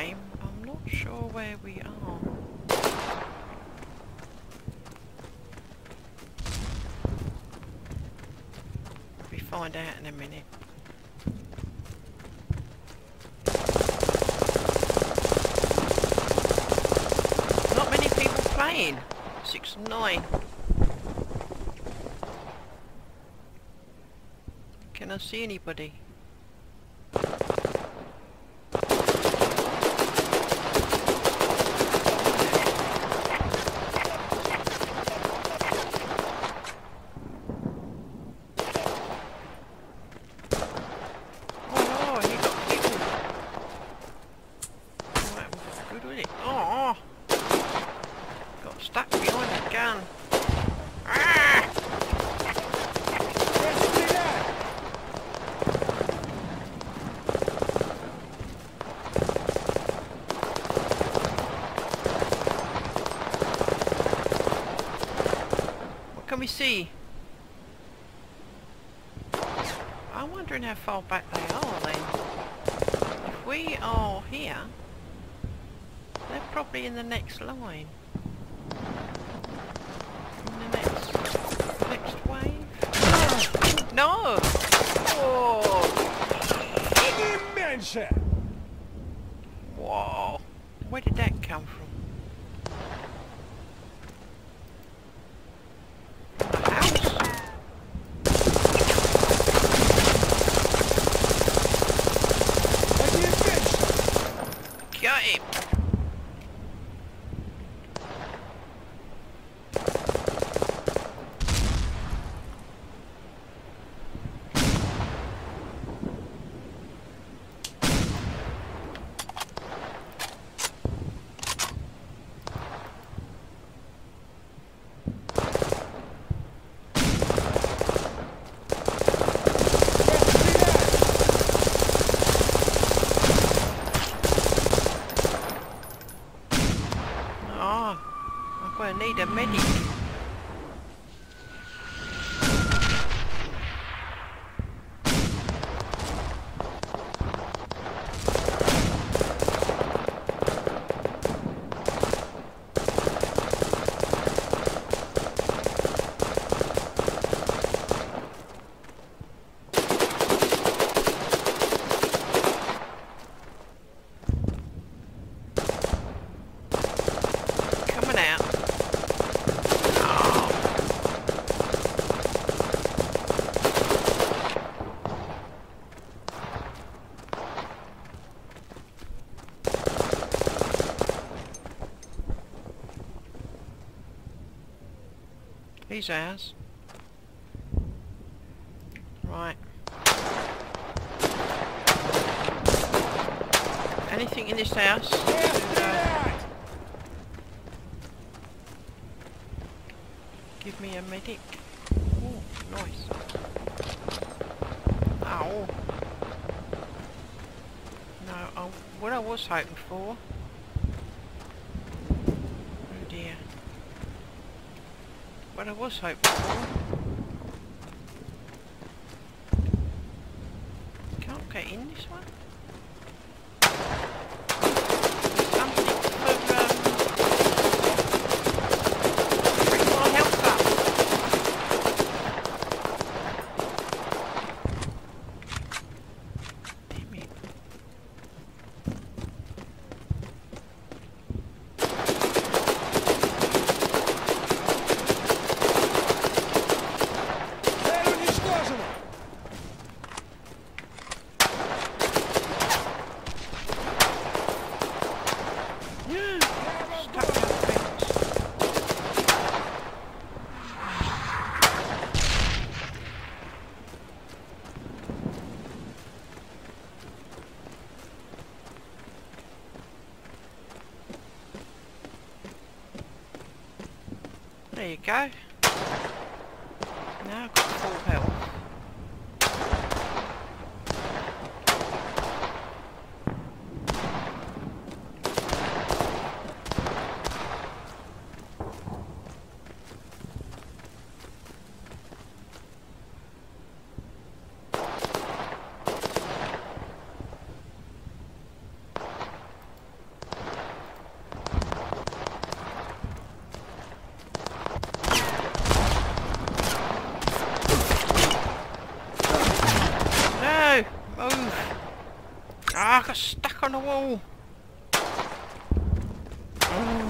game. I'm not sure where we are. We find out in a minute. Not many people playing. 6 and 9. Can I see anybody? Let me see. I'm wondering how far back they are then. If we are here, they're probably in the next line. In the next wave. Oh, no! Whoa! Whoa! Where did that come from? Need a medic. He's ours. Right. Anything in this house? Give me a medic. Oh, nice. Ow. No, what I was hoping for. But I was hoping for. Can't get in this one. There you go. Now I've got full health. Move. Ah, I got stuck on the wall. Oh.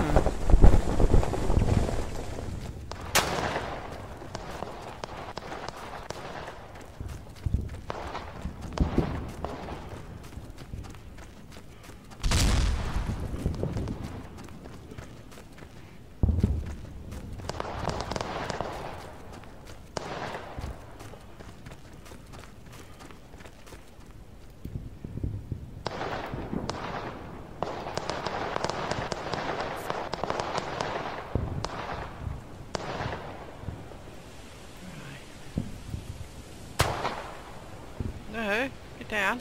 No, get down.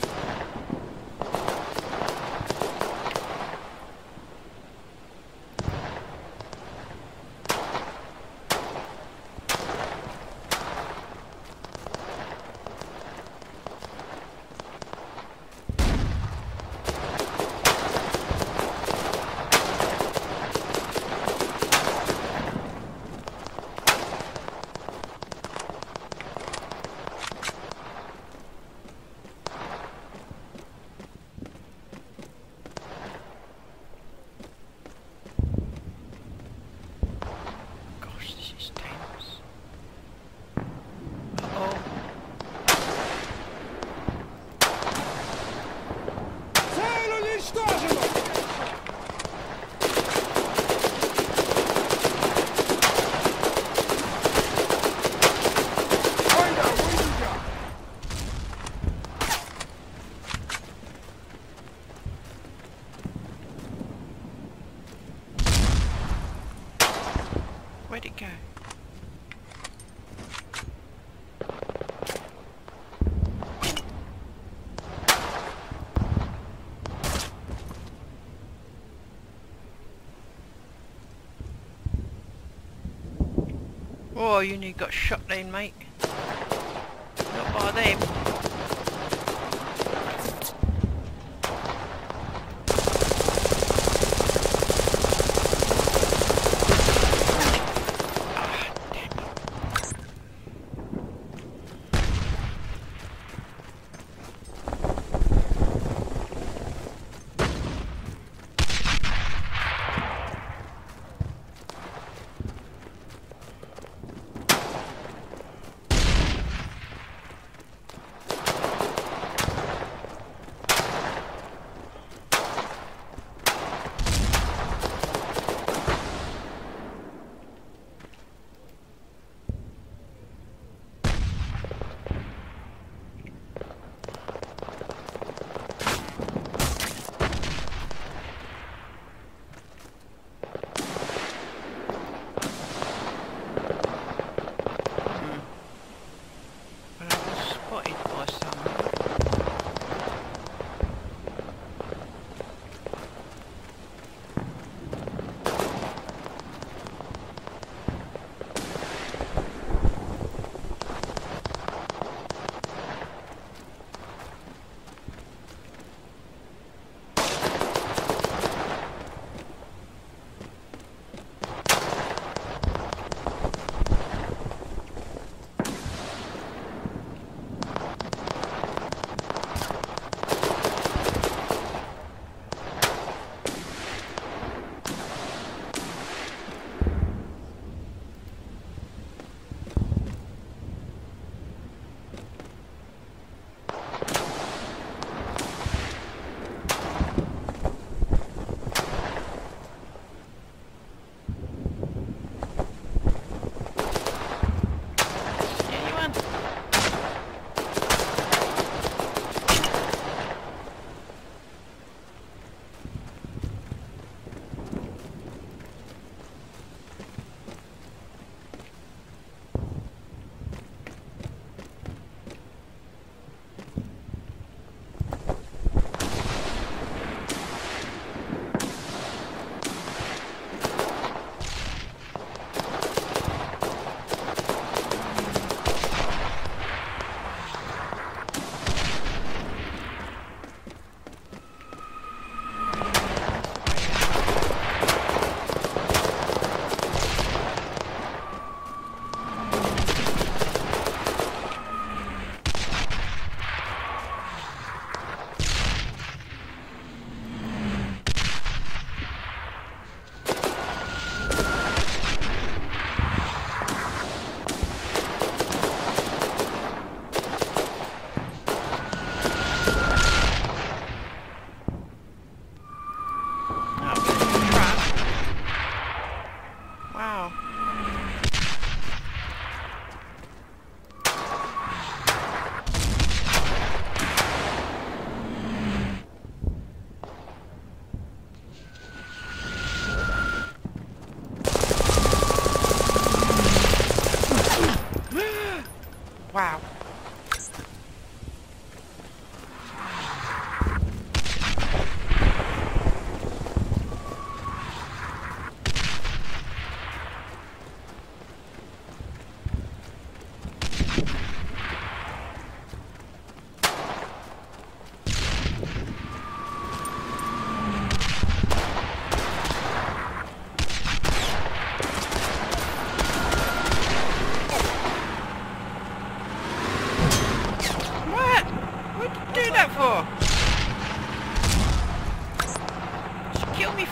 Where'd it go? Whoa, you nearly got shot then, mate. Not by them.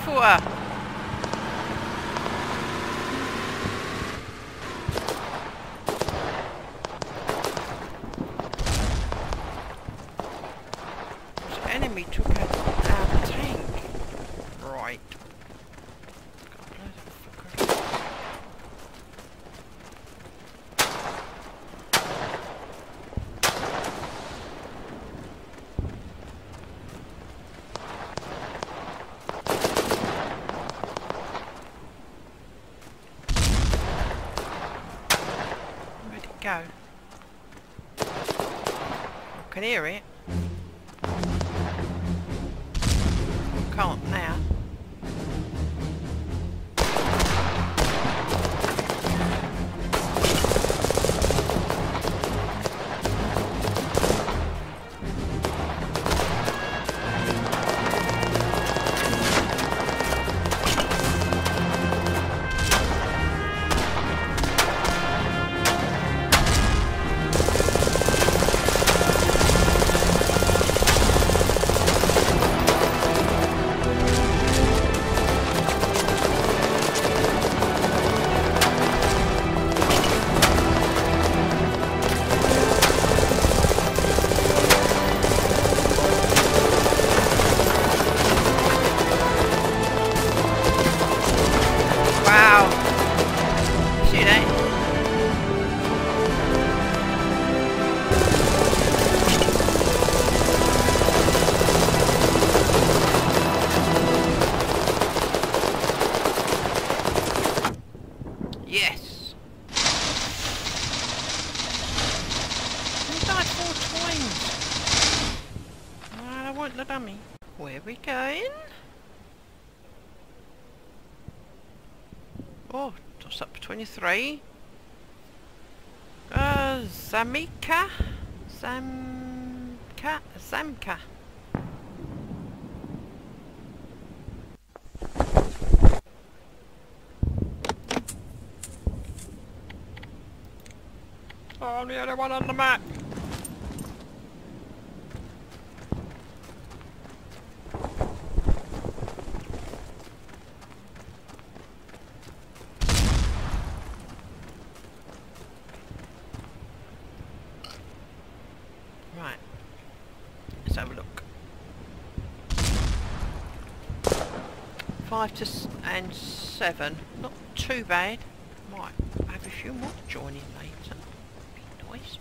vor. The enemy took out our tank. Right. Go. I can hear it. I can't now. Where are we going? Oh, that's up 23. Zaimka. Oh, I'm the only one on the map. Let's have a look. 5 and 7. Not too bad. Might have a few more joining later. Be nice.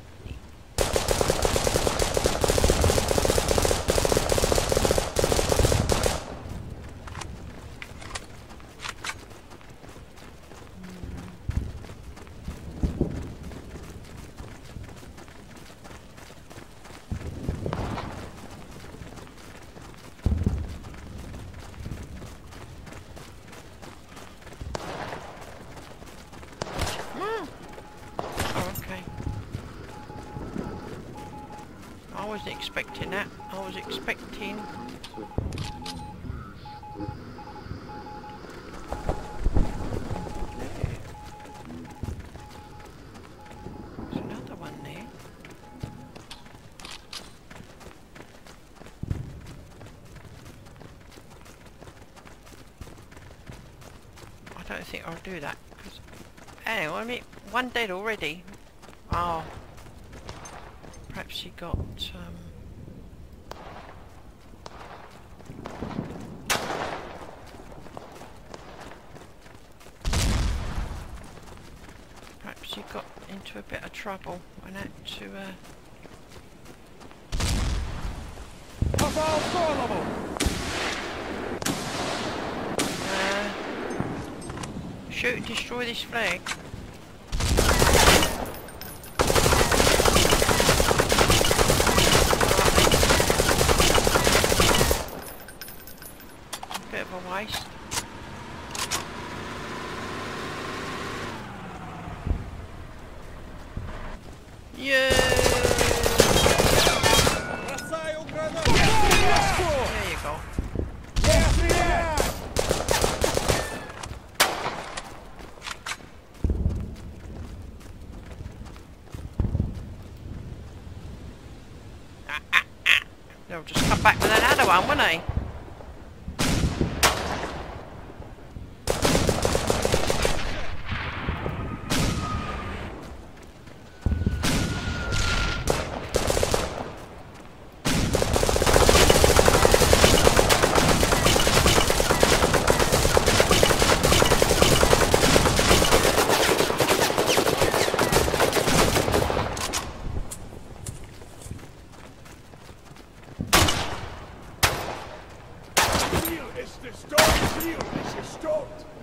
I wasn't expecting that. I was expecting... I don't think I'll do that. Anyway, I mean, one dead already. Oh. Perhaps he got, perhaps he got into a bit of trouble and had to, shoot and destroy this flag. Bit of a waste. Yeah. There you go. They'll just come back with another one, won't they?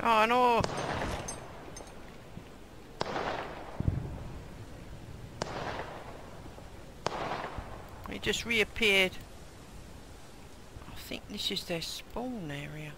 Oh no! It just reappeared. I think this is their spawn area.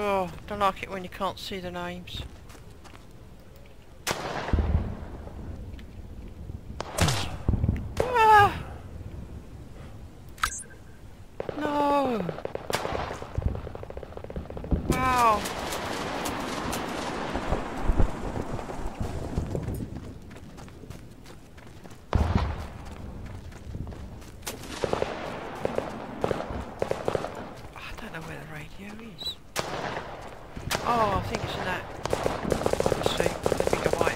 Oh, don't like it when you can't see the names. Ah! No! Wow! I don't know where the radio is. Oh, I think it's in that. Let's see, the bigger white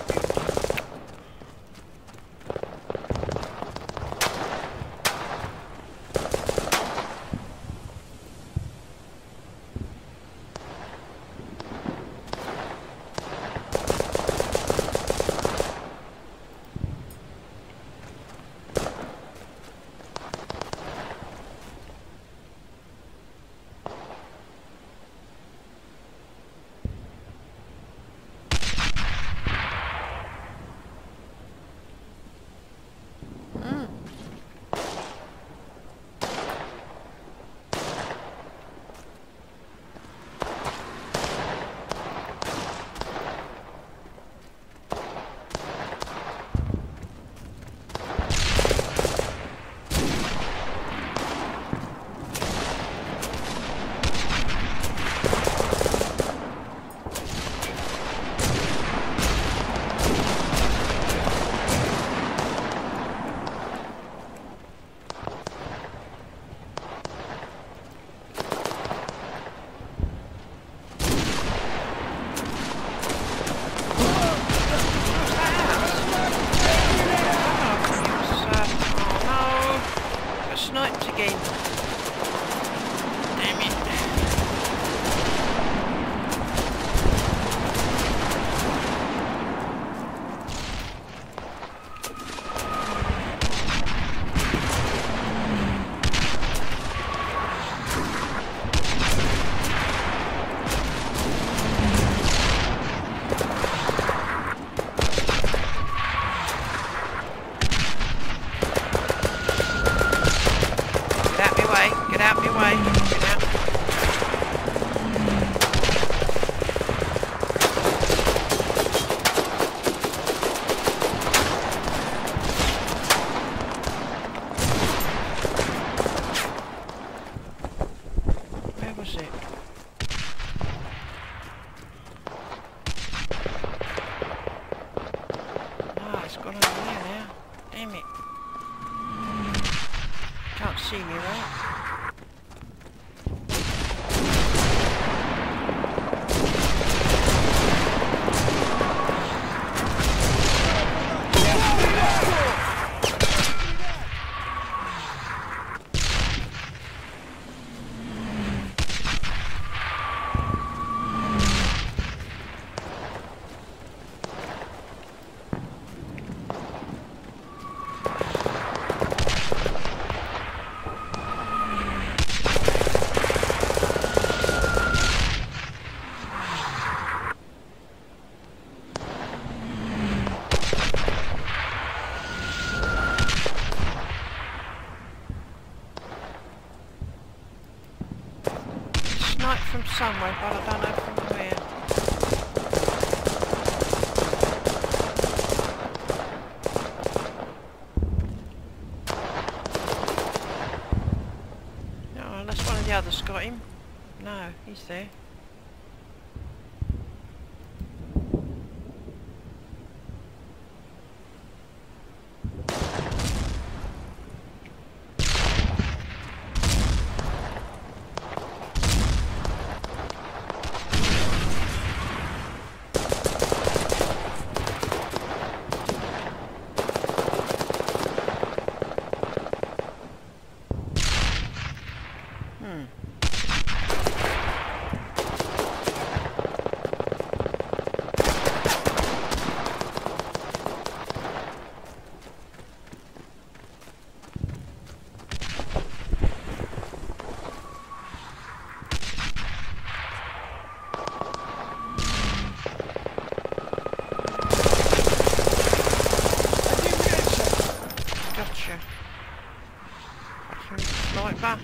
sniped again. me away. Where was it? Ah, it's gone over there now. Damn it. Can't see me, right? From somewhere, but I don't know from where. No, unless one of the others got him. No, he's there. Sniper.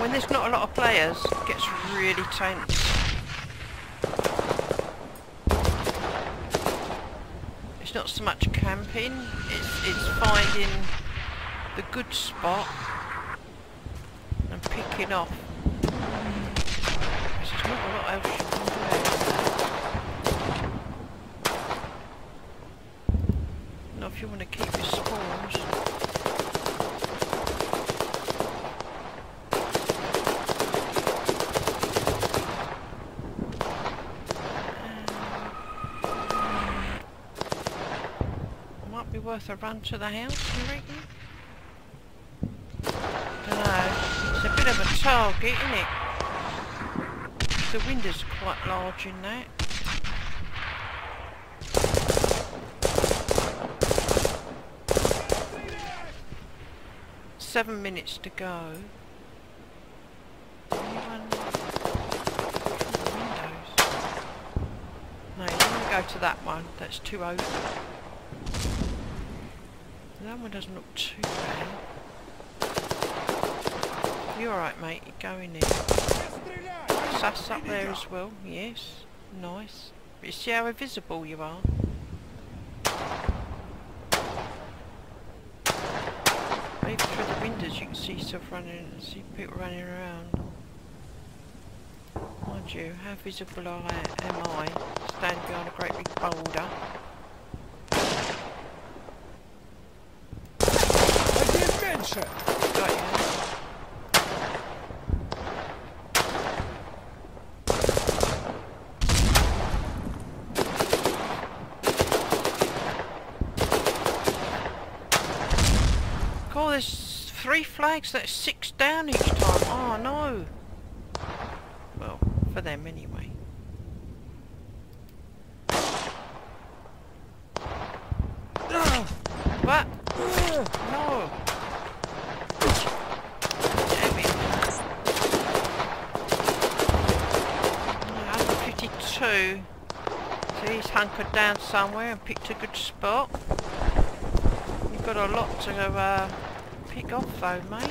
When there's not a lot of players, it gets really tense. It's not so much camping, it's finding the good spot and picking off. Because there's not a lot else you can do. Now if you want to keep your spawns. Worth a run to the house, you reckon? Dunno. It's a bit of a target, isn't it? The window's quite large in that. Yeah. 7 minutes to go. Anyone? The windows. No, you want to go to that one. That's too open. That one doesn't look too bad. You alright, mate? You go in there. Sass up there as well. Yes. Nice. But you see how invisible you are. Even through the windows you can see stuff running and see people running around. Mind you, how visible am I? Stand behind a great big boulder. Got you. three flags, that's 6 down each time. Oh no. Well, for them anyway. What? No. Damn it. 152. So he's hunkered down somewhere and picked a good spot. You've got a lot to pick off though, mate.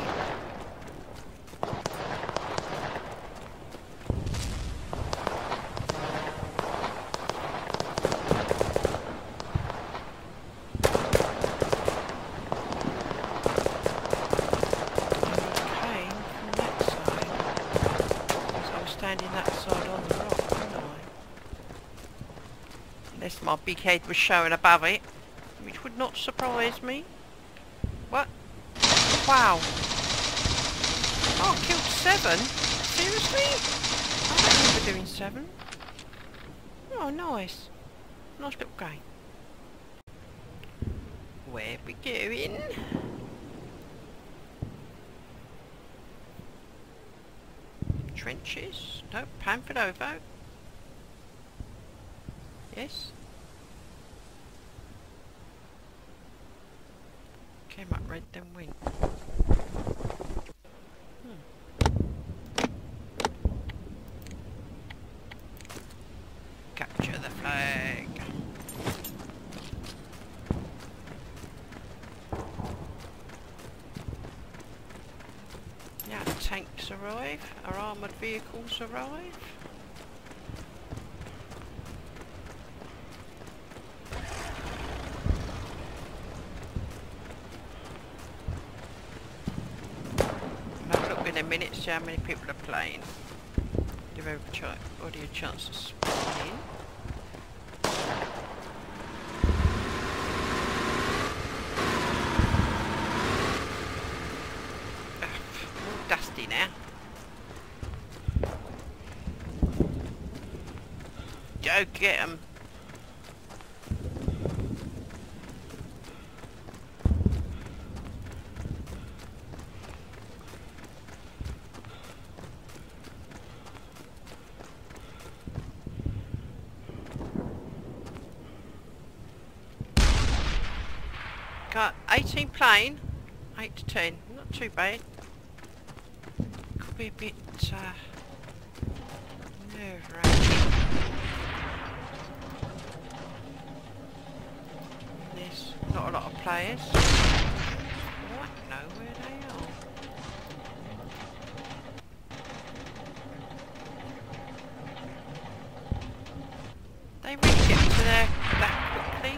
My big head was showing above it, which would not surprise me. What? Wow. Oh, I killed 7? Seriously? I don't remember doing 7. Oh, nice. Nice little game. Where we going? Trenches? Nope, Panfilovo. Yes. Came up red then went. Capture the flag. Now the tanks arrive, our armoured vehicles arrive. Minute, see how many people are playing. Give everybody a chance to spawn in. All dusty now. Go get 'em. Got 18 playing, 8 to 10, not too bad. Could be a bit nerve-wracking. There's not a lot of players. I don't know where they are. They really get to their that quickly.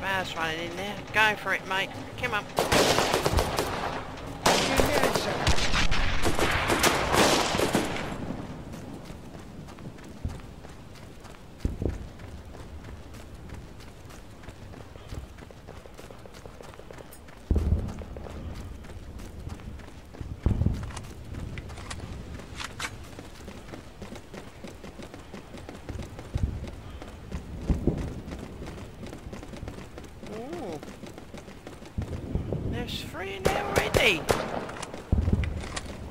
That's running in there. Go for it, mate. Come on. There's 3 in there already!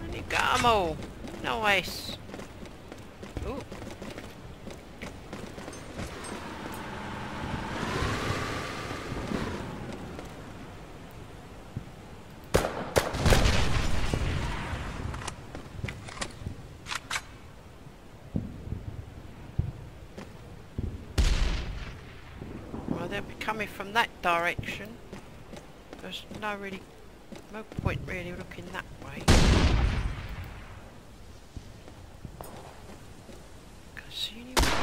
And you got them all! Nice! Ooh. Well, they'll be coming from that direction. There's no point really looking that way. Can't see anyone.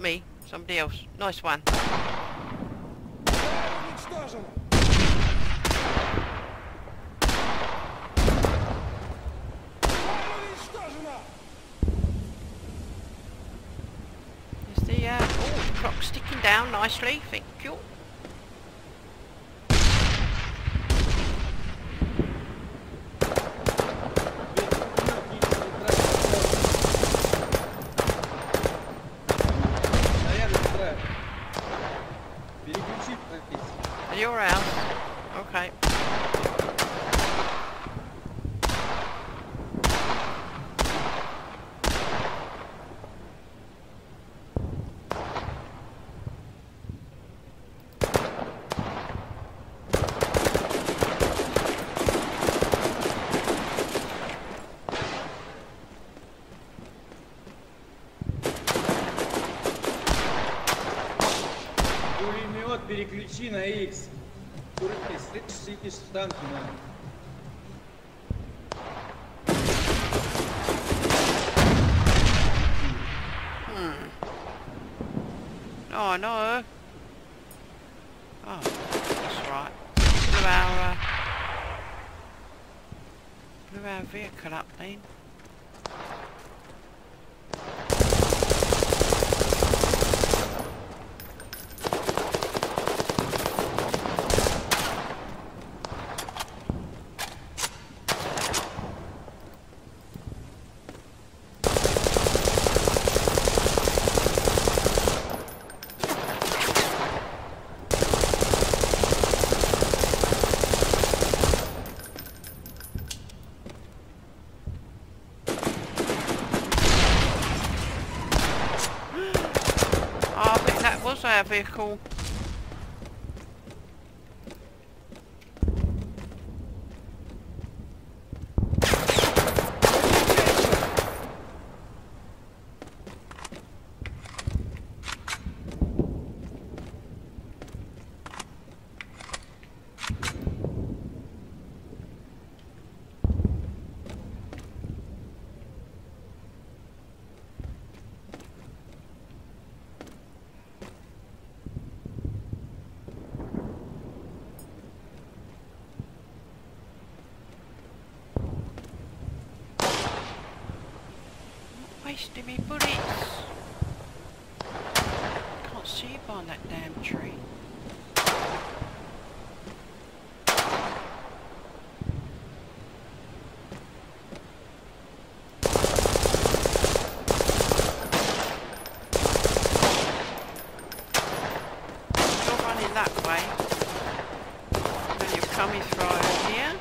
Not me. Somebody else. Nice one. Is the clock sticking down nicely? Thank you. Переключи на X. Курки, слышишь, сидишь в танке, наверное. Oh no. Oh, that's right. Blew our vehicle up then. Our vehicle. Wasting me bullets. Can't see you behind that damn tree. You're running that way. And you're coming through over here.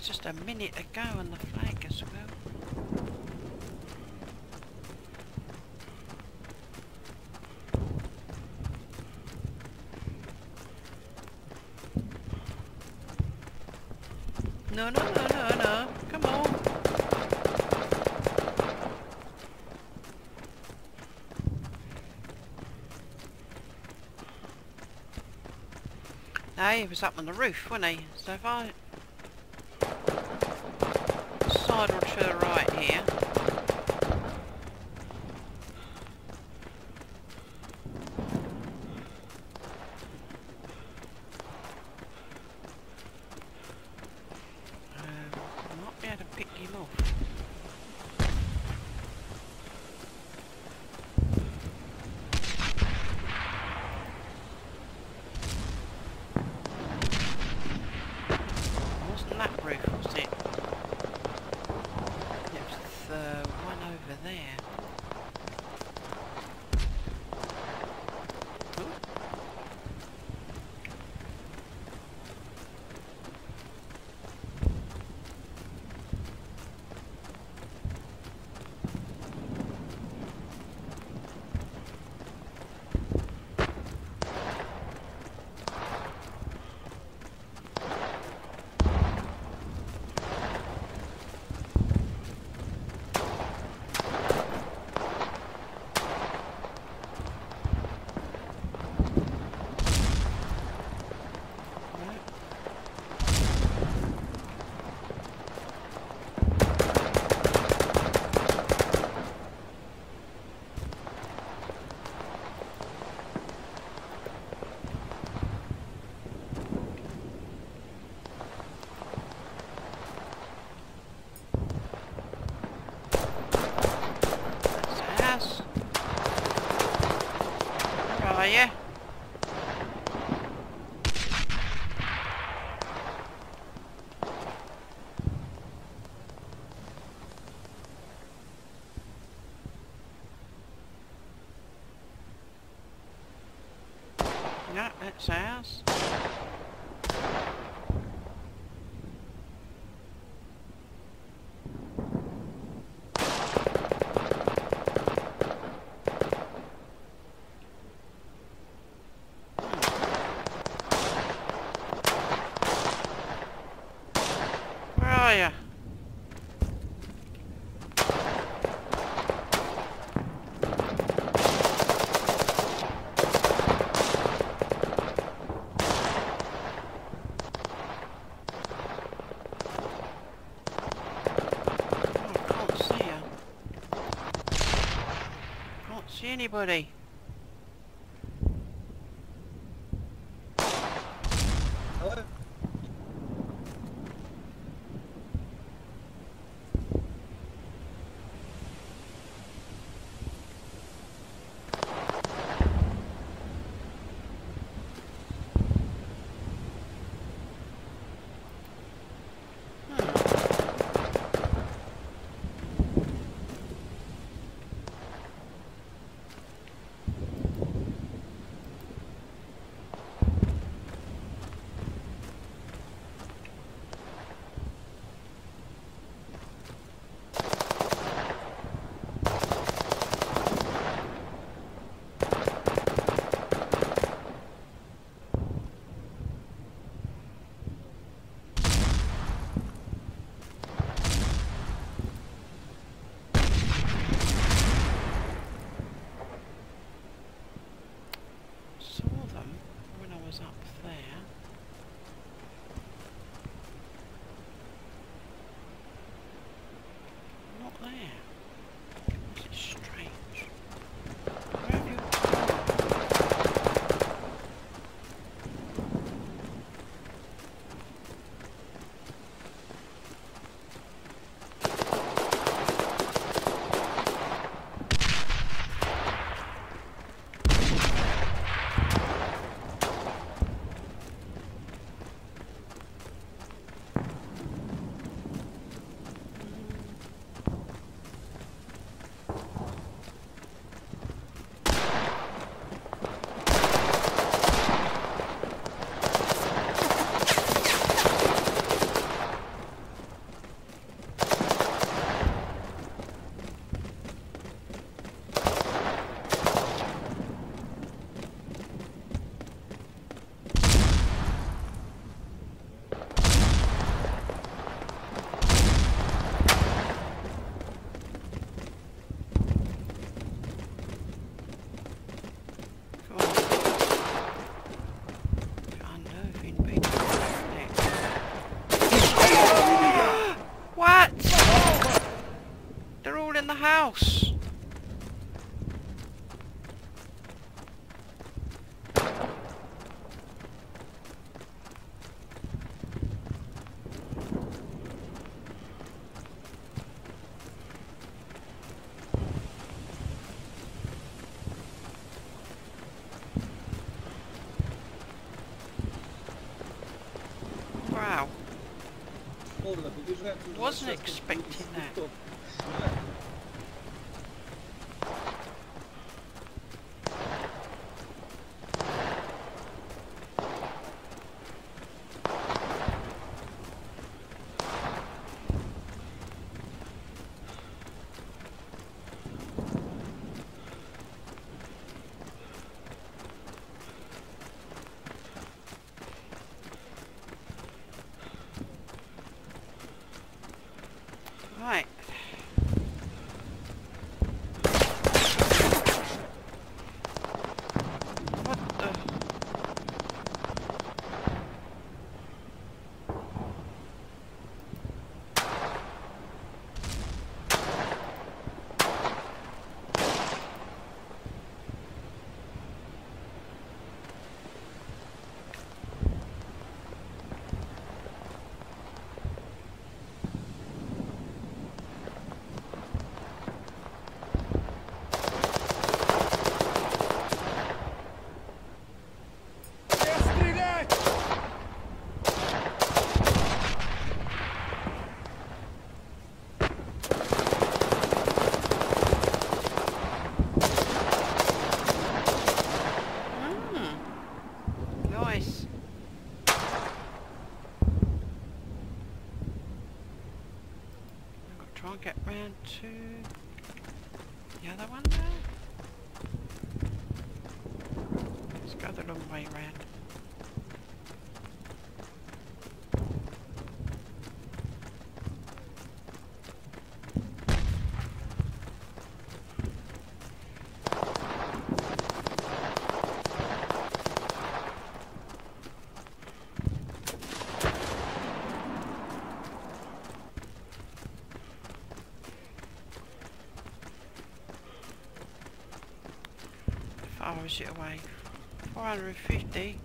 Just a minute ago on the flag as well. No, no, no, no, no. Come on. No, he was up on the roof, wasn't he? So if I... sidle to the right here. je? No, that's ours. Anybody? Hello? Wasn't expecting that. Right. one now? It's gathered on my right. Hours away, 450.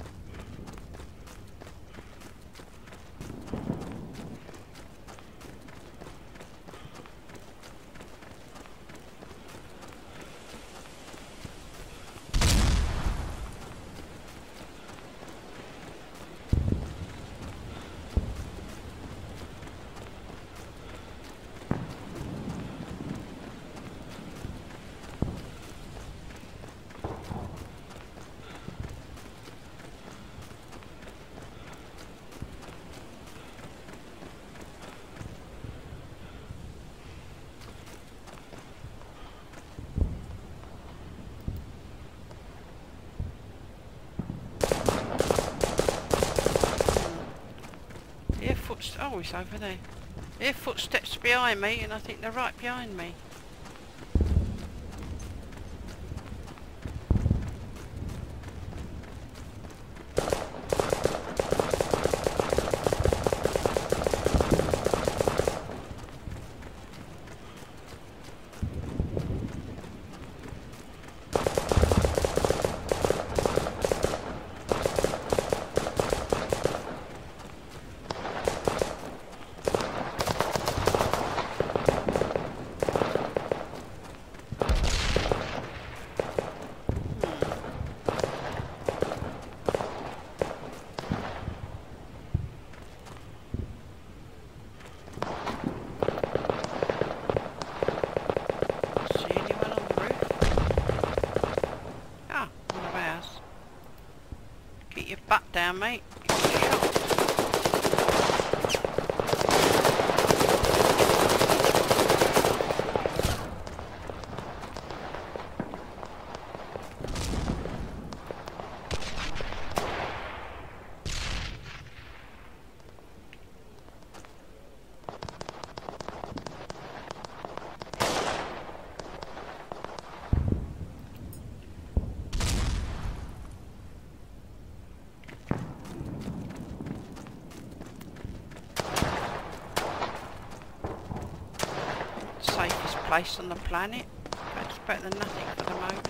Oh, it's over there. They have footsteps behind me, and I think they're right behind me. Down, mate. Place on the planet, but it's better than nothing for the moment.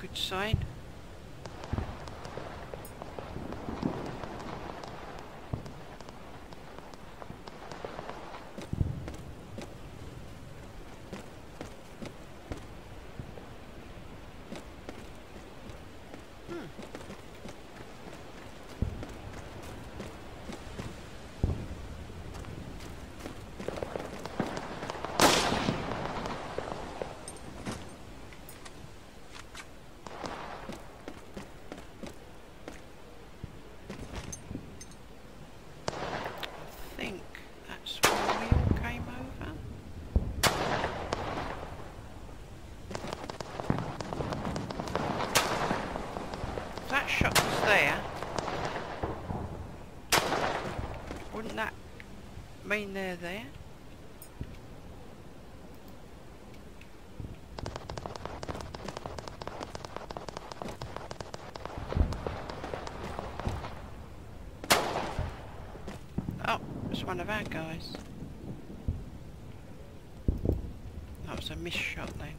Good sign. They're there. was one of our guys. That was a missed shot then.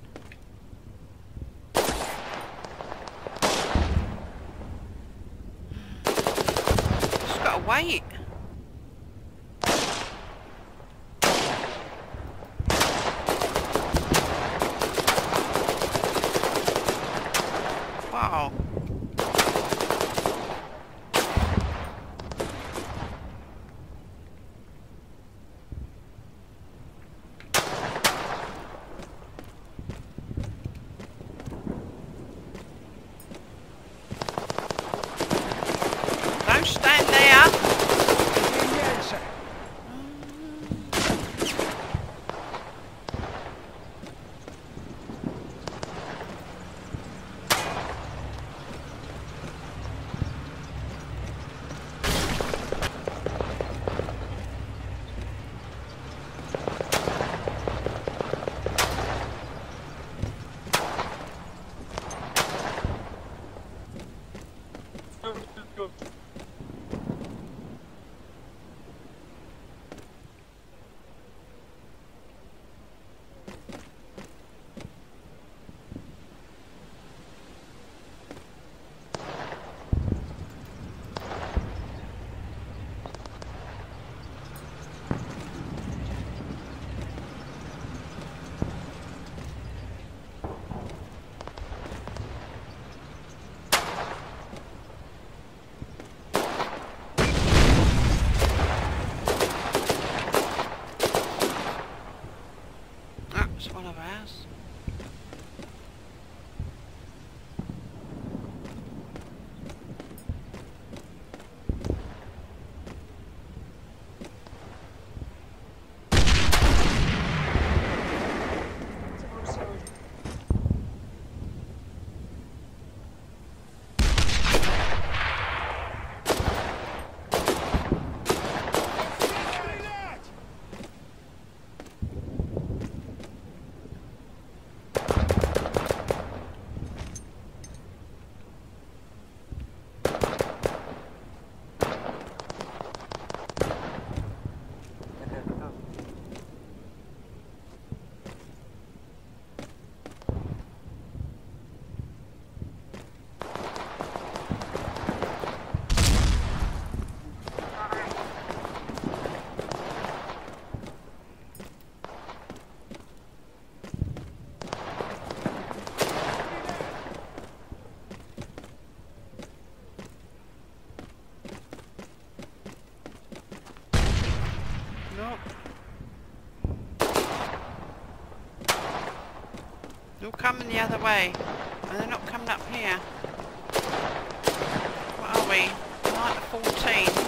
Just gotta wait. They're coming the other way, and they're not coming up here. What are we? 9 to 14.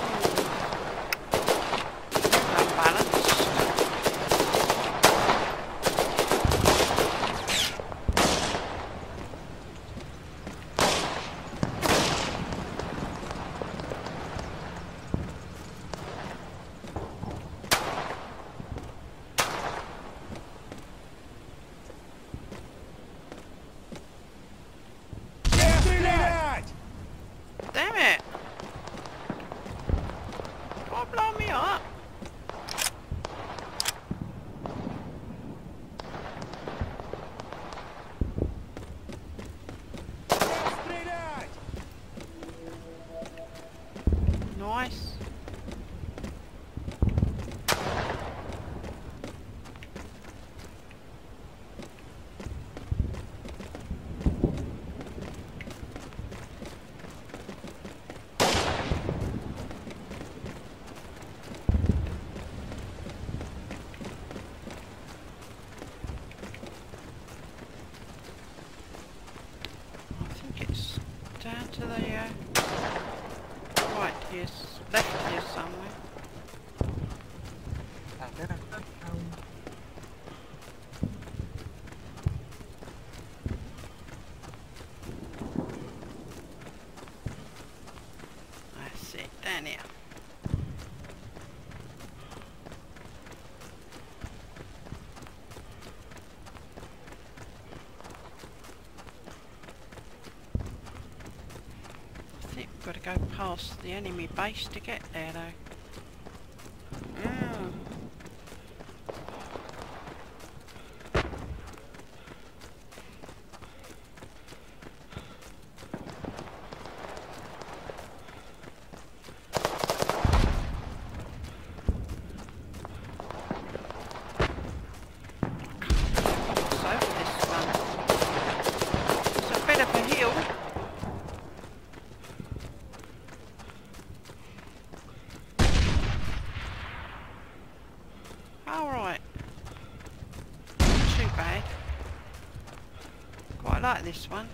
Got to go past the enemy base to get there though. There's one.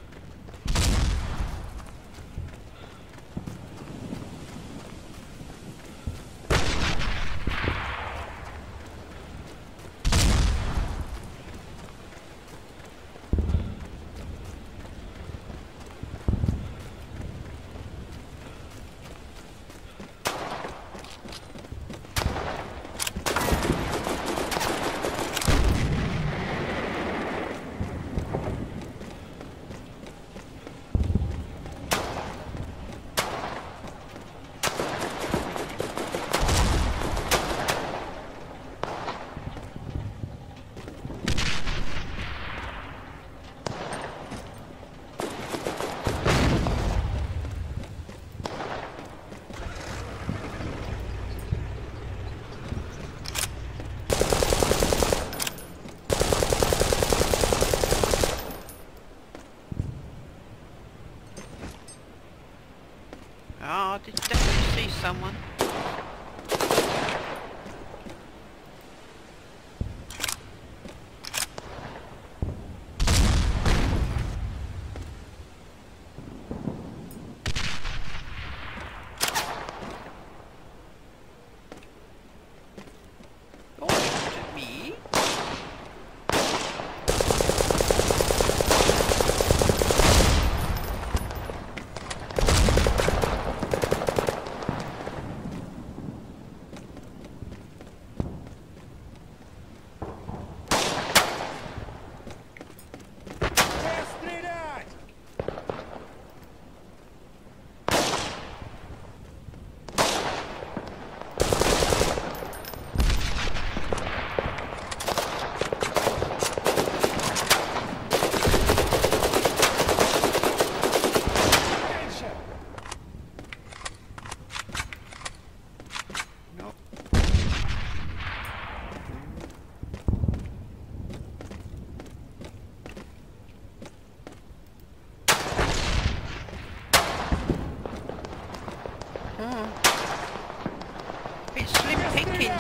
Did you definitely see someone?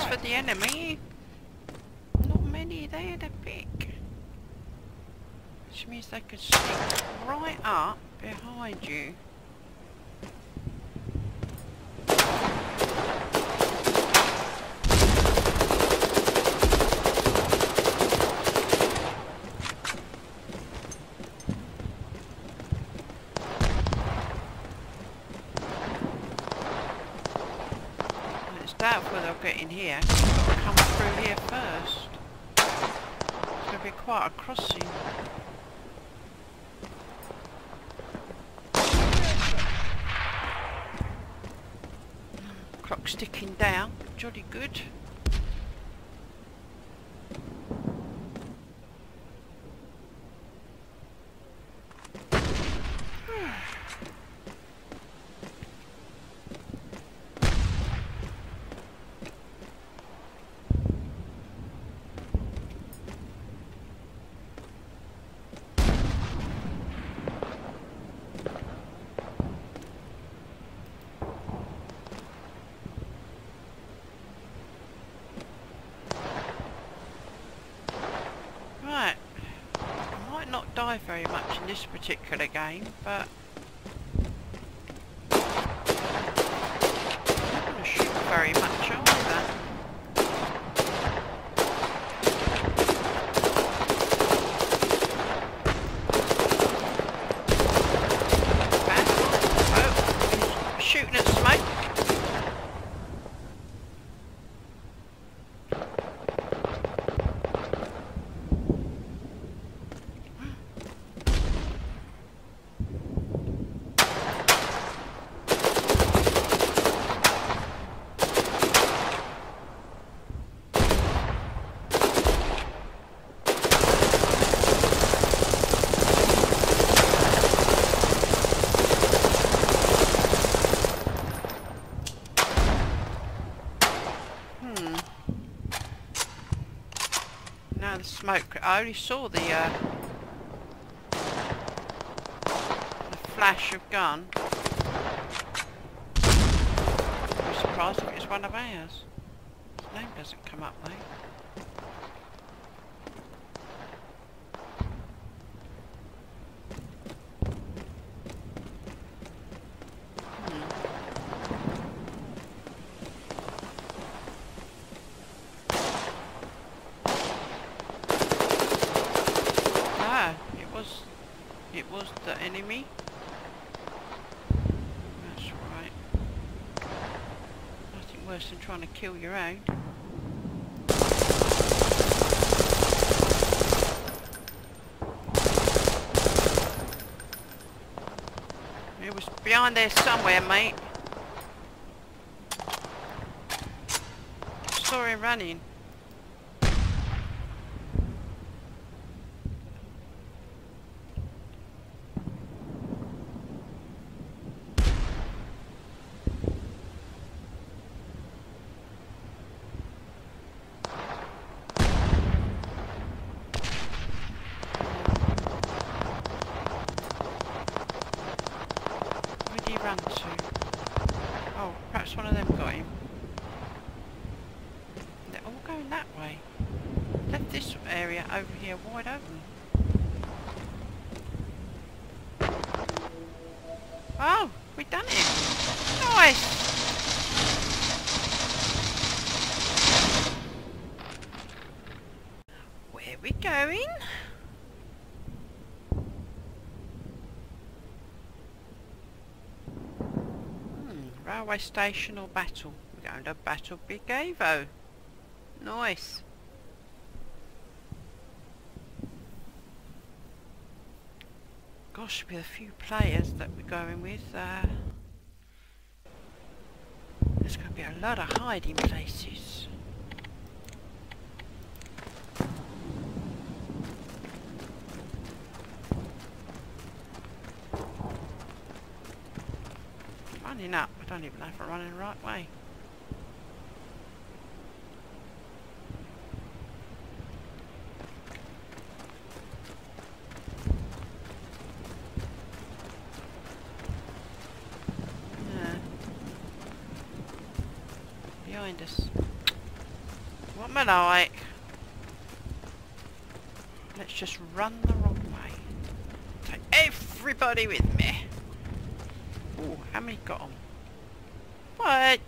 For the enemy, not many there to pick, which means they could sneak right up behind you. That's where they'll get in here. I've got to come through here first. It's going to be quite a crossing. Clock's ticking down. Jolly good. Die very much in this particular game, but I'm not going to shoot very much either. Oh, shooting at smoke. I only saw the flash of gun. I'm surprised if it's one of ours. His name doesn't come up though. me? That's right. Nothing worse than trying to kill your own. It was behind there somewhere, mate. Saw him running. Railway station or battle? We're going to battle Bugaevo. Nice. Gosh, with a few players that we're going with, there's going to be a lot of hiding places. Running up. I don't even know if I'm running the right way. No. Behind us. What am I like? Let's just run the wrong way. Take everybody with me. Ooh, how many got on? What?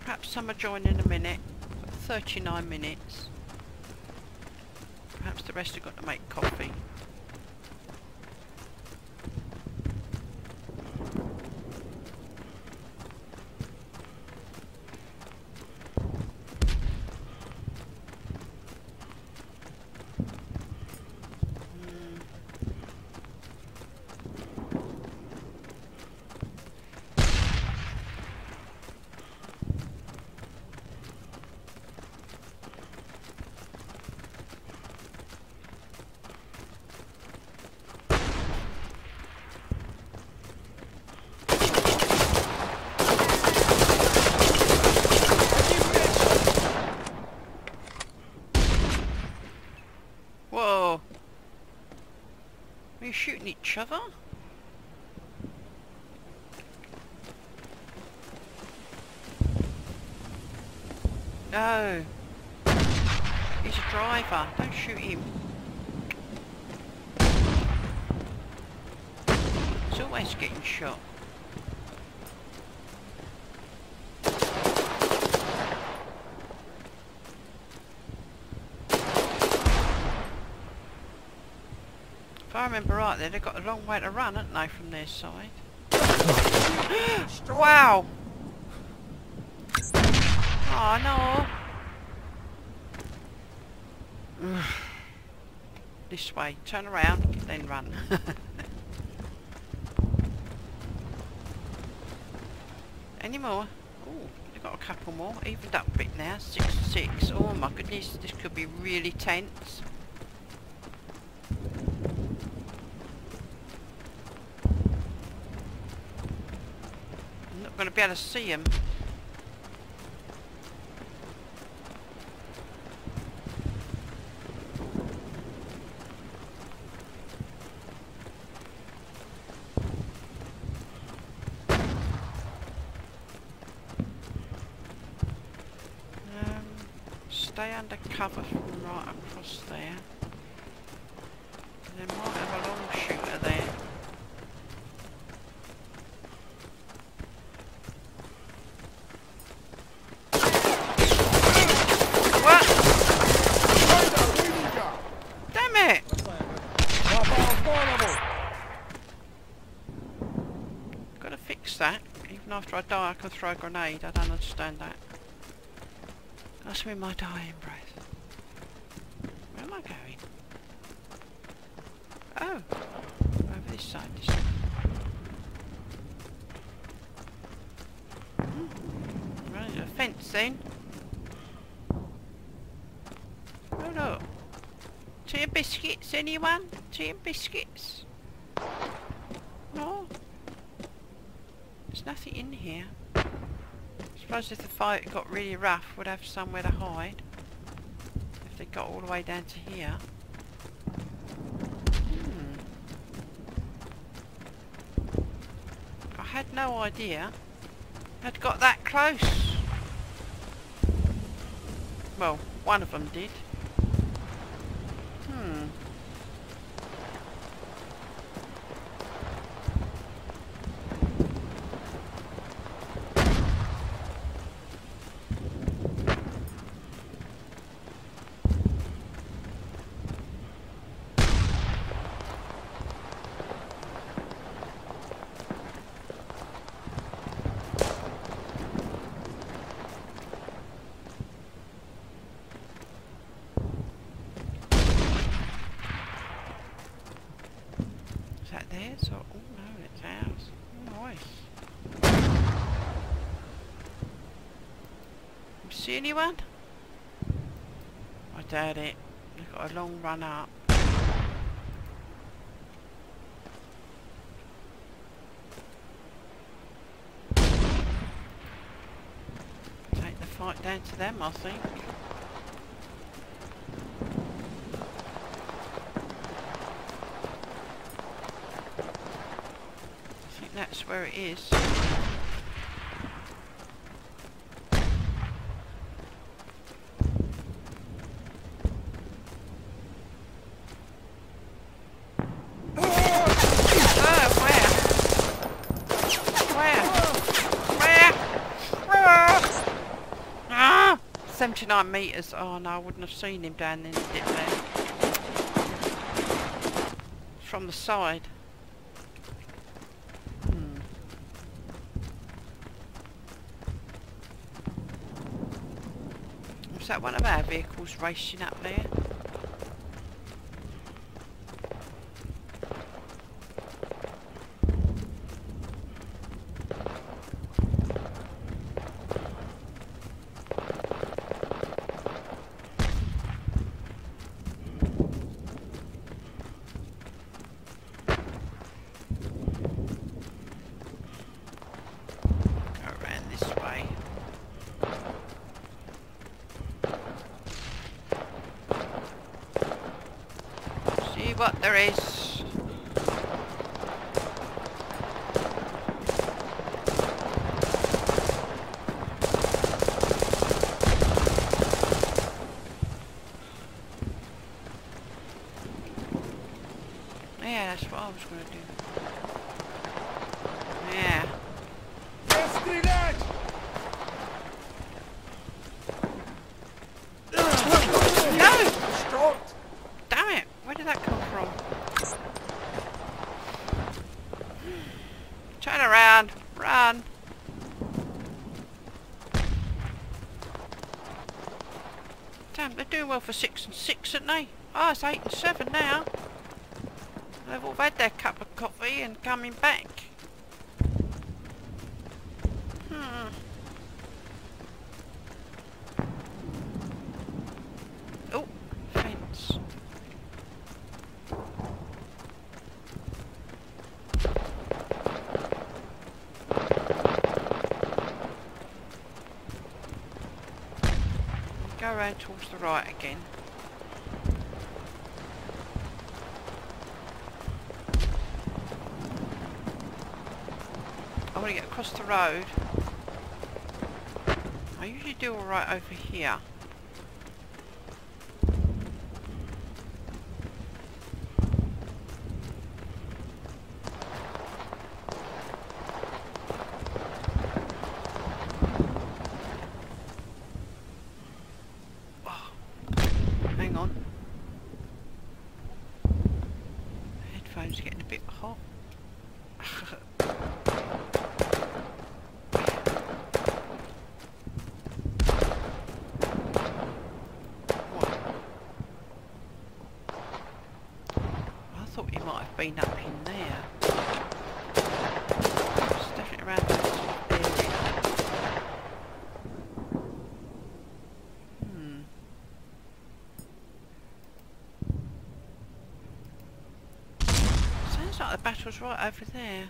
Perhaps some are joining in a minute. Got 39 minutes. Perhaps the rest have got to make coffee. Shooting each other? No. He's a driver. Don't shoot him. He's always getting shot. I remember right there, they've got a long way to run, haven't they, from their side? Wow! Oh no! This way, turn around, then run. Any more? Ooh, they've got a couple more, evened up a bit now, 6-6. Oh my goodness, this could be really tense. Gonna be able to see him. Stay under cover from right across there. They might have a long shooter there. after I die I can throw a grenade. I don't understand that. That's me my dying breath. Where am I going? Oh! Over this side, this side. Running to the fence then. Oh no. Tea and biscuits, anyone? Tea and biscuits? No? There's nothing in here. I suppose if the fight got really rough we'd have somewhere to hide. If they got all the way down to here. I had no idea I'd got that close. Well, one of them did. See anyone? I doubt it. They've got a long run up. Take the fight down to them, I think. I think that's where it is. Meters. Oh no, I wouldn't have seen him down in the dip there. From the side. Was that one of our vehicles racing up there? What there is. Yeah, that's what I was going to do. Yeah. No! Damn it! Where did that come? Turn around, run. Damn, they're doing well for 6 and 6, aren't they? Oh, it's 8 and 7 now. They've all had their cup of coffee and coming back. Oh, fence. Go around towards the right again. I want to get across the road. I usually do alright over here. Getting a bit hot. been up in there. It's definitely around this area. Sounds like the battle's right over there.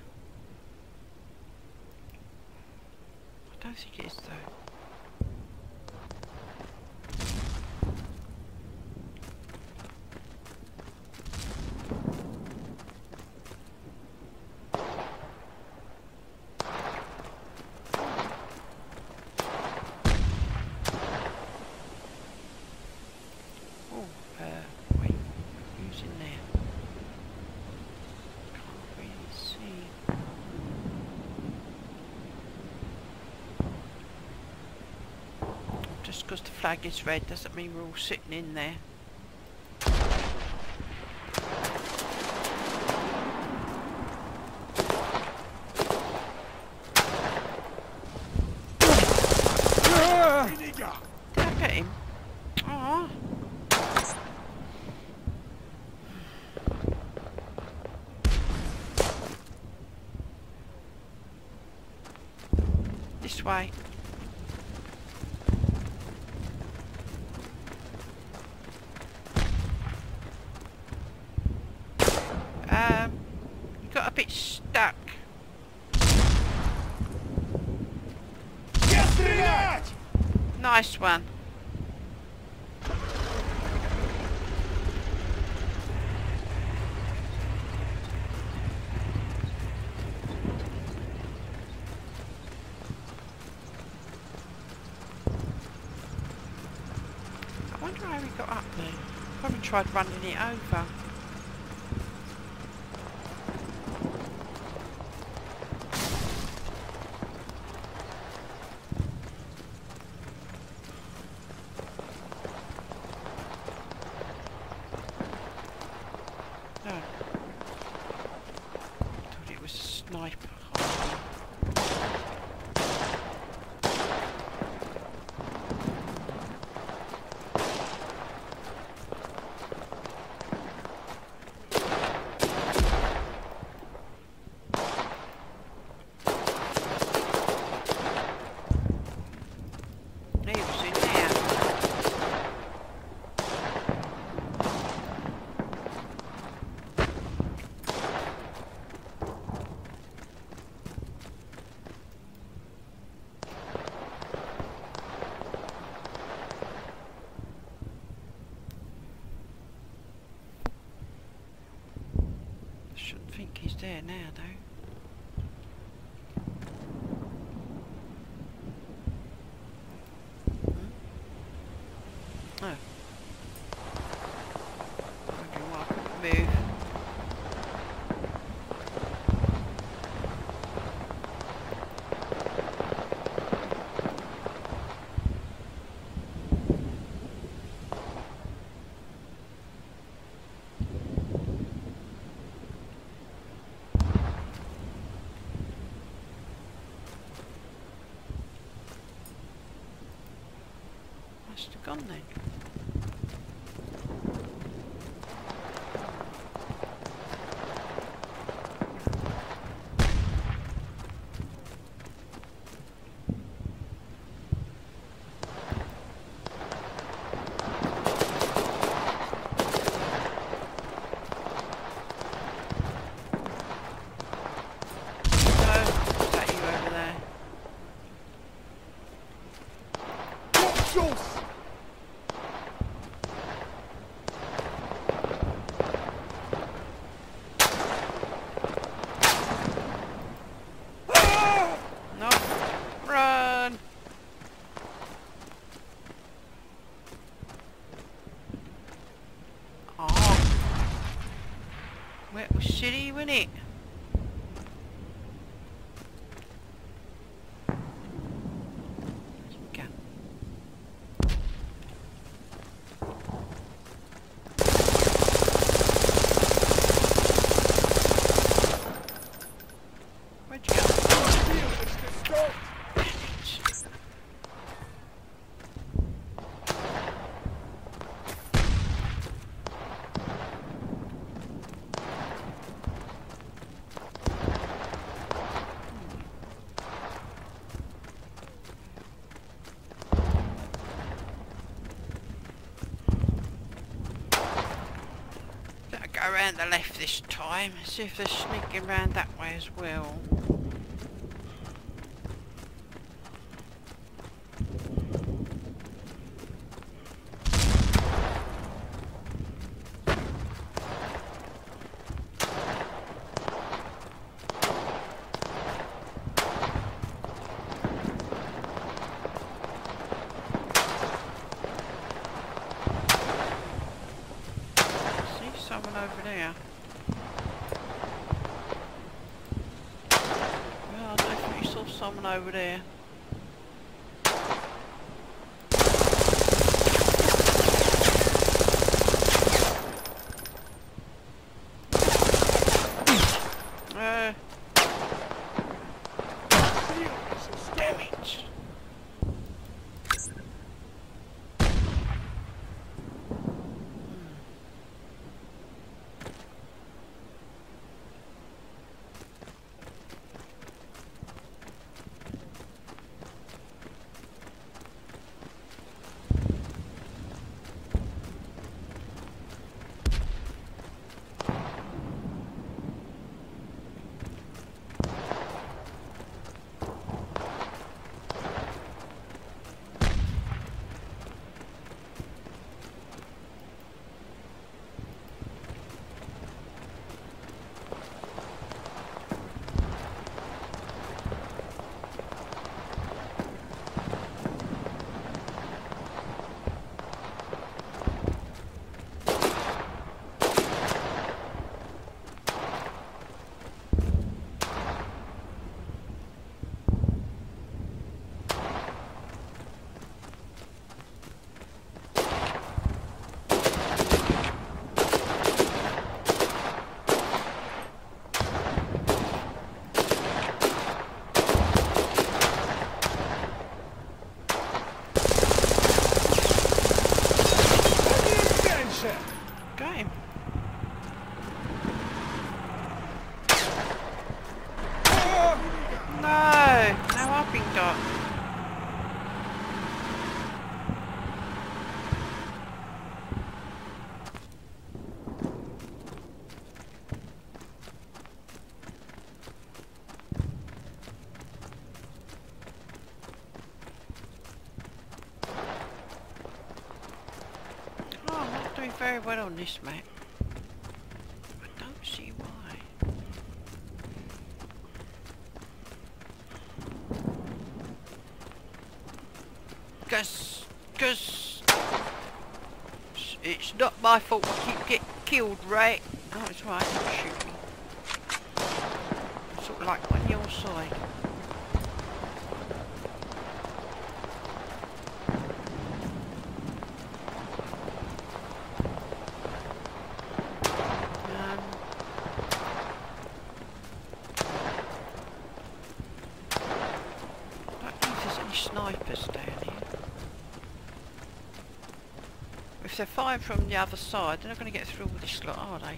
I don't think it is though. Just because the flag is red doesn't mean we're all sitting in there. Did I get him? Aww. This way. Nice one. I wonder how he got up there. Probably tried running it over. I think he's there now though. Oh. Wondering why I couldn't move. Gone then. Is that you over there? What? Shitty, wasn't it? round the left this time. Let's see if they're sneaking round that way as well. Over there. Damage. Very well on this map. I don't see why. Cause it's not my fault I keep getting killed, right? Oh, it's right, don't shoot me. I'm sort of like on your side. They're firing from the other side, they're not going to get through all this lot, are they?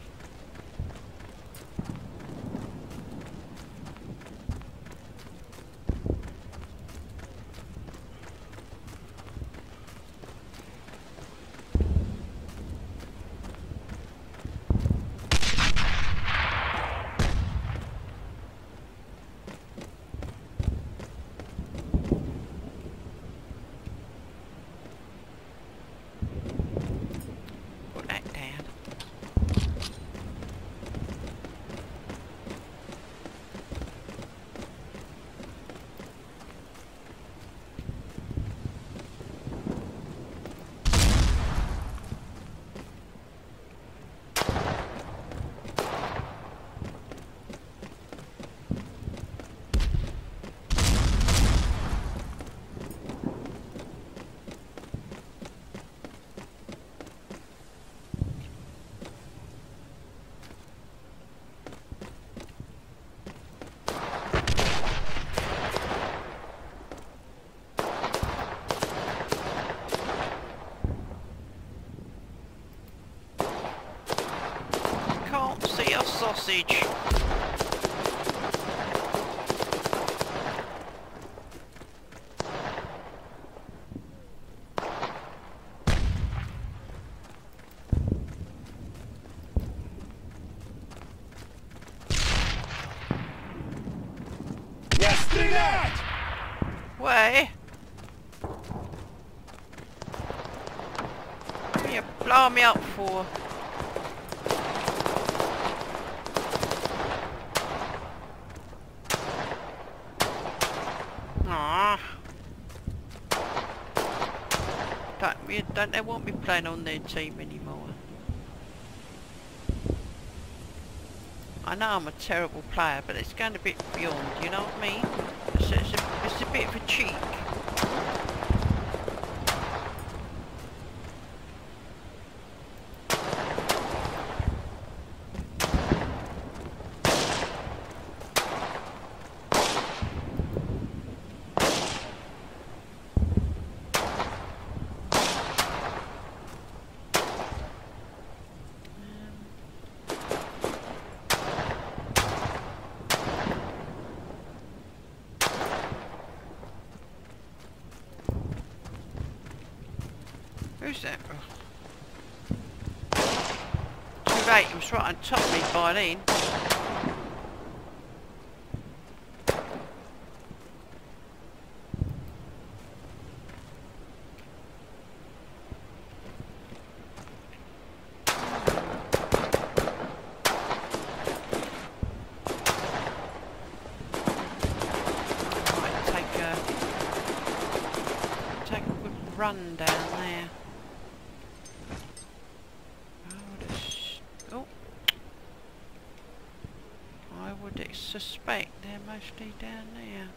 Sausage. Blauer Meerfuhr. Ah. That I won't be playing on their team anymore. I know I'm a terrible player, but it's going a bit beyond, you know what I mean? It's a bit of a cheek. Right, it was right on top of me by then. Right, take a good run down there. Suspect they're mostly down there.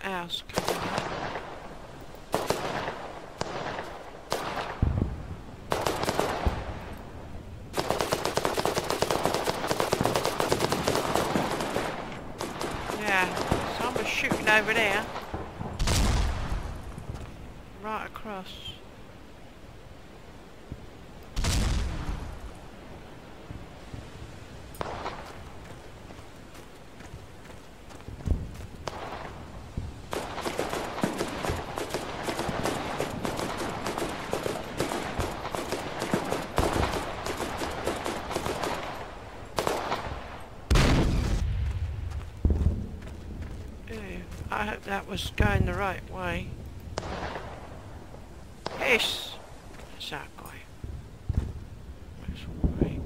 House coming up. Yeah, someone's shooting over there. Right across. I hope that was going the right way. Yes! That's that guy. That's alright.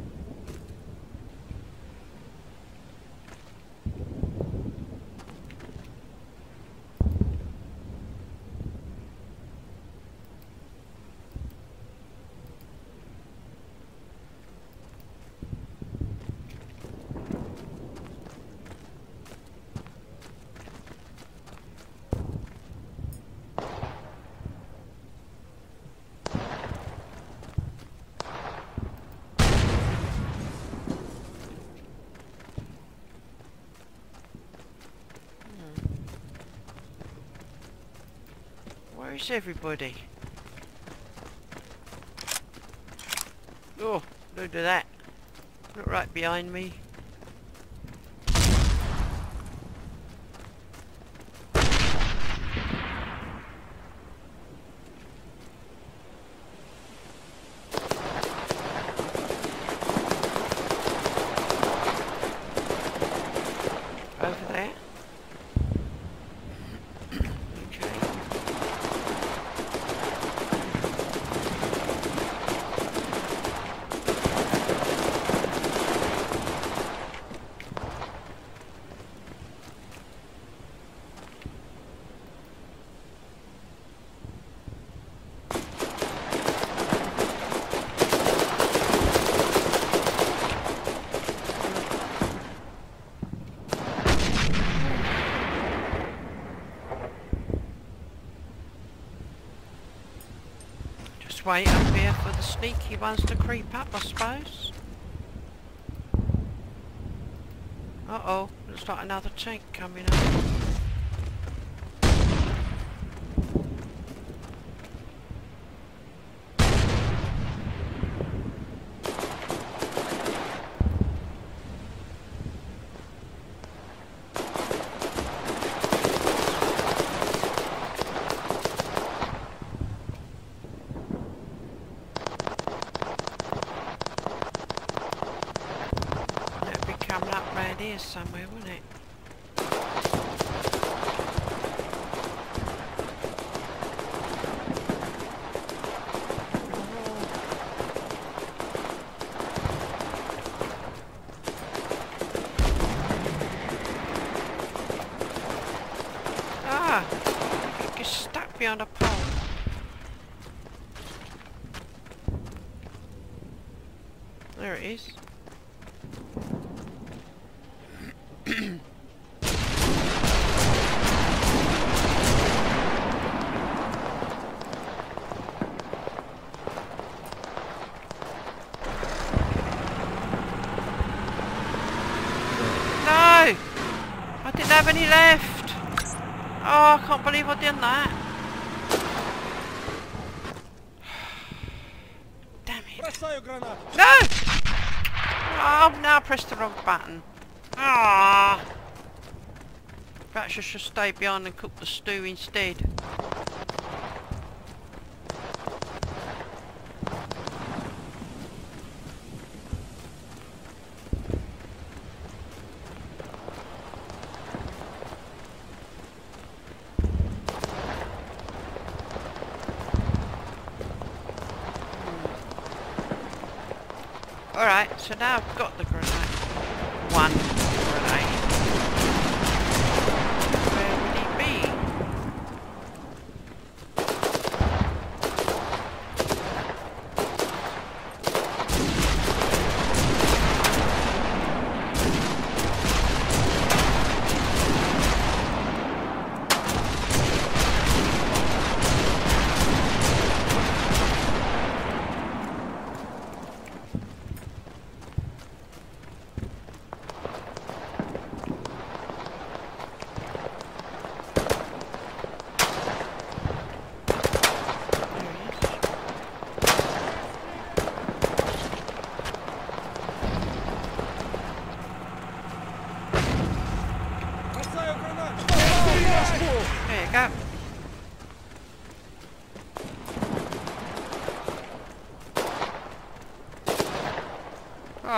is everybody? Oh, look at that. Look right behind me. Wait up here for the sneaky ones to creep up, I suppose. Uh-oh, looks like another tank coming up. Somewhere, wouldn't it? Ah! It gets stuck behind a pole. There it is. Have any left? Oh, I can't believe I did that. Damn it. No! Oh, now I pressed the wrong button. Ah! Perhaps I should stay behind and cook the stew instead. Alright, so now I've got the grenade. One grenade. Where would he be?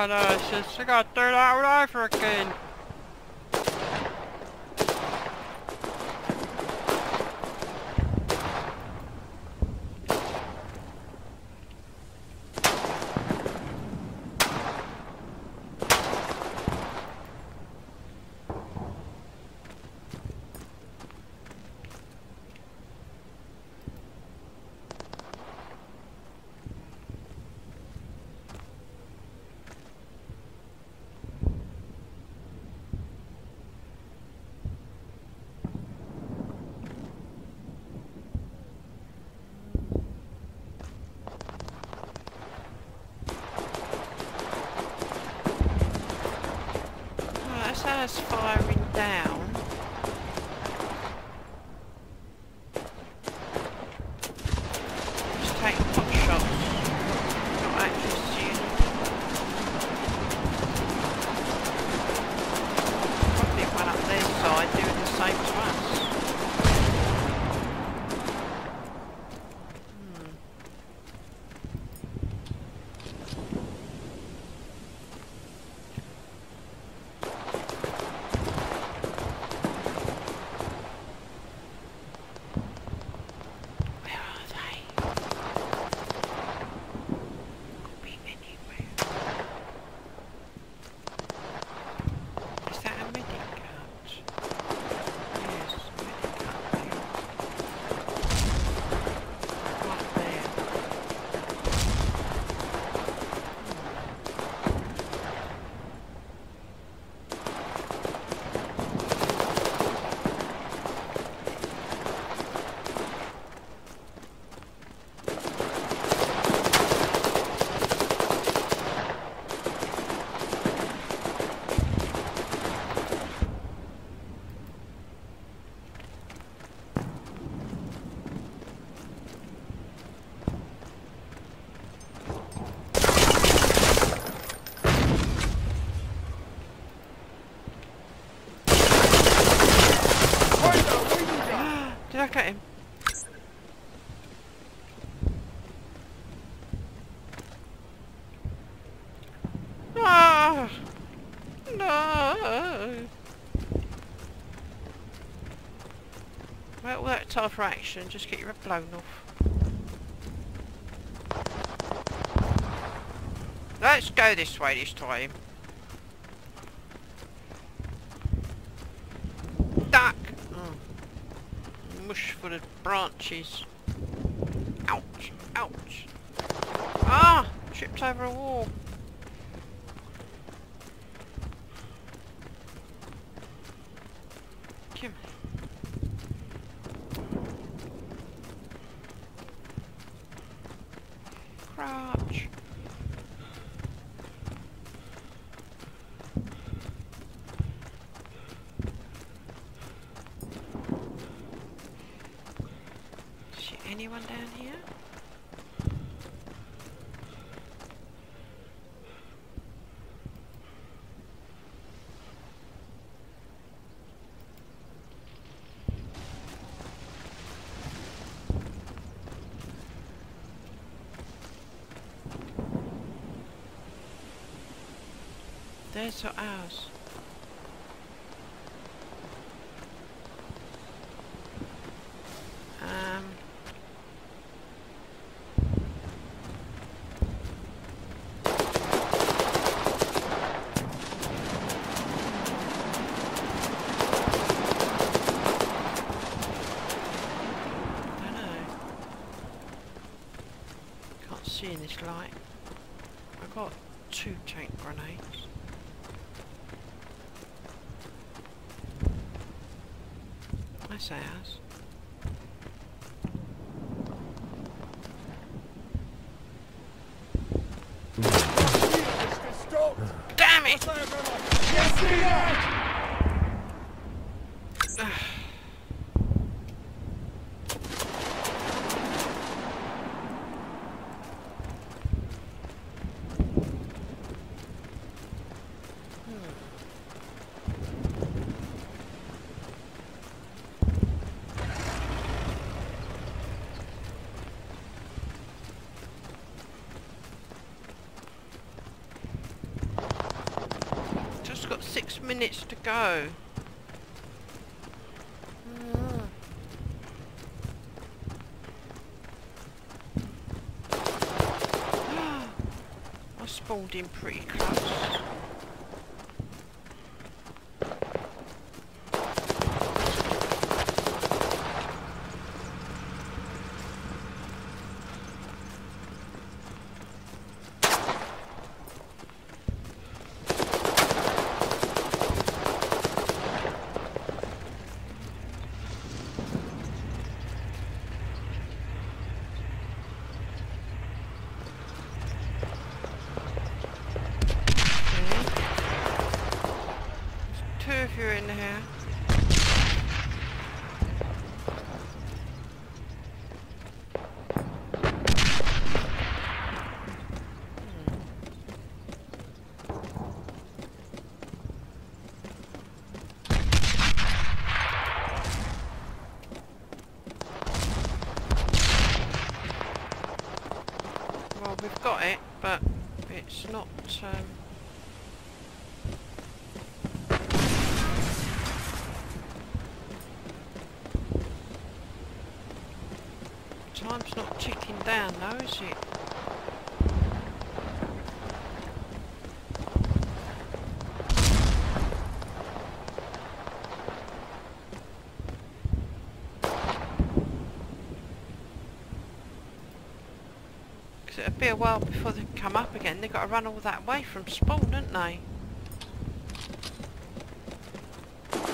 Oh no, it's just I gotta do that with I freaking. That's firing down. Locker in. Ah, no. Might work teleportation, just get your head blown off. Let's go this way this time. Duck! Mm. Mush for the branches. Ouch! Ouch! Ah! Tripped over a wall. Come on. Crouch. Is there anyone down here? There's our house. I don't know. Can't see in this light. I've got 2 tank grenades. That's ours. Damn it! Got 6 minutes to go. I spawned in pretty close. You're in here. Well, we've got it, but it's not time's not ticking down though, is it? Because it'll be a while before they come up again. They've got to run all that way from spawn, don't they?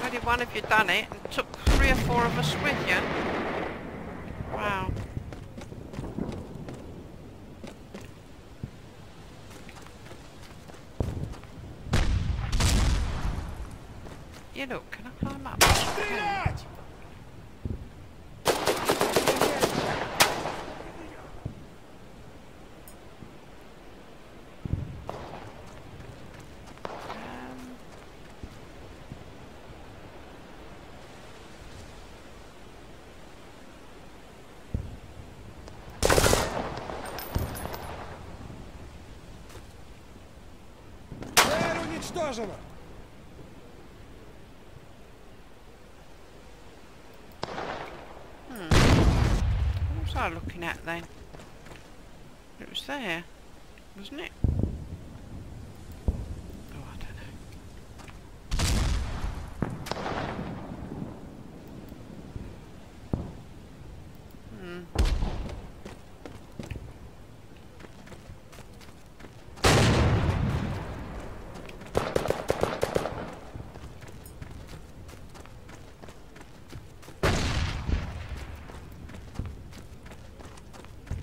Only one of you done it and took 3 or 4 of us with you. Wow. You know, can I climb up? Okay. положено. What was I looking at then? It was there, wasn't it?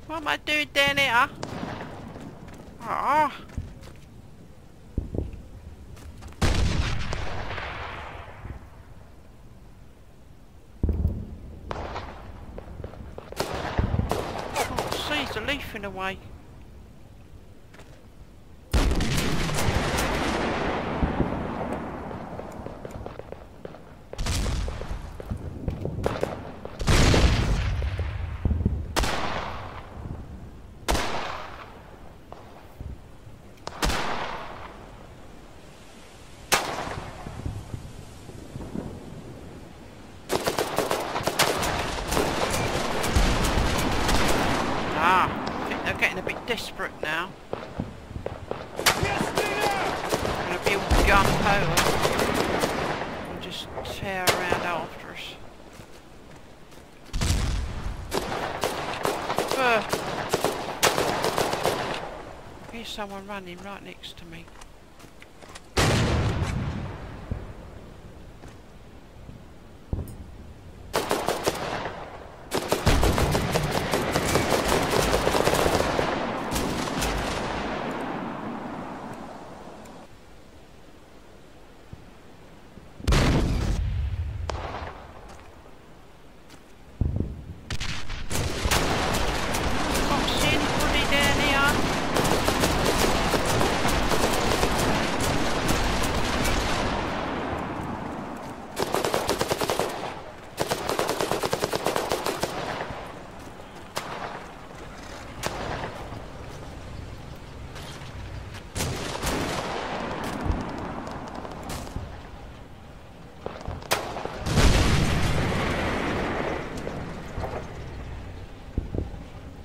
What am I doing down here? Ah. Oh, see, there's a leaf in the way. Desperate now. I'm gonna build gunpowder and just tear around after us. Here's someone running right next to me.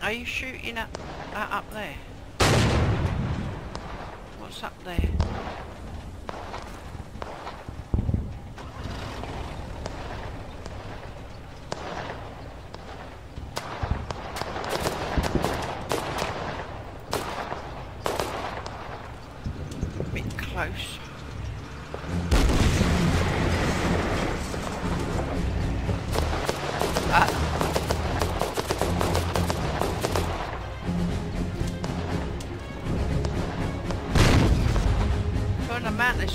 Are you shooting at that up there? What's up there? A bit close.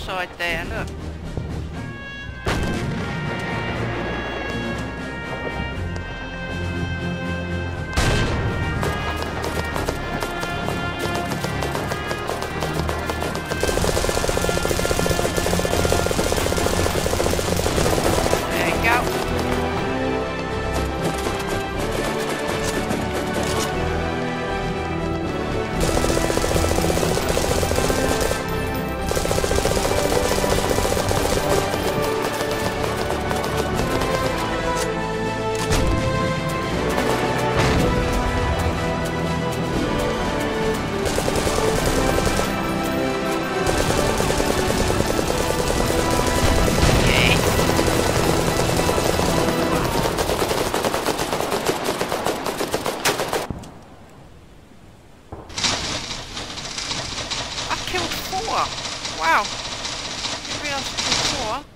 Side there, look. Wow, I didn't realise it was four.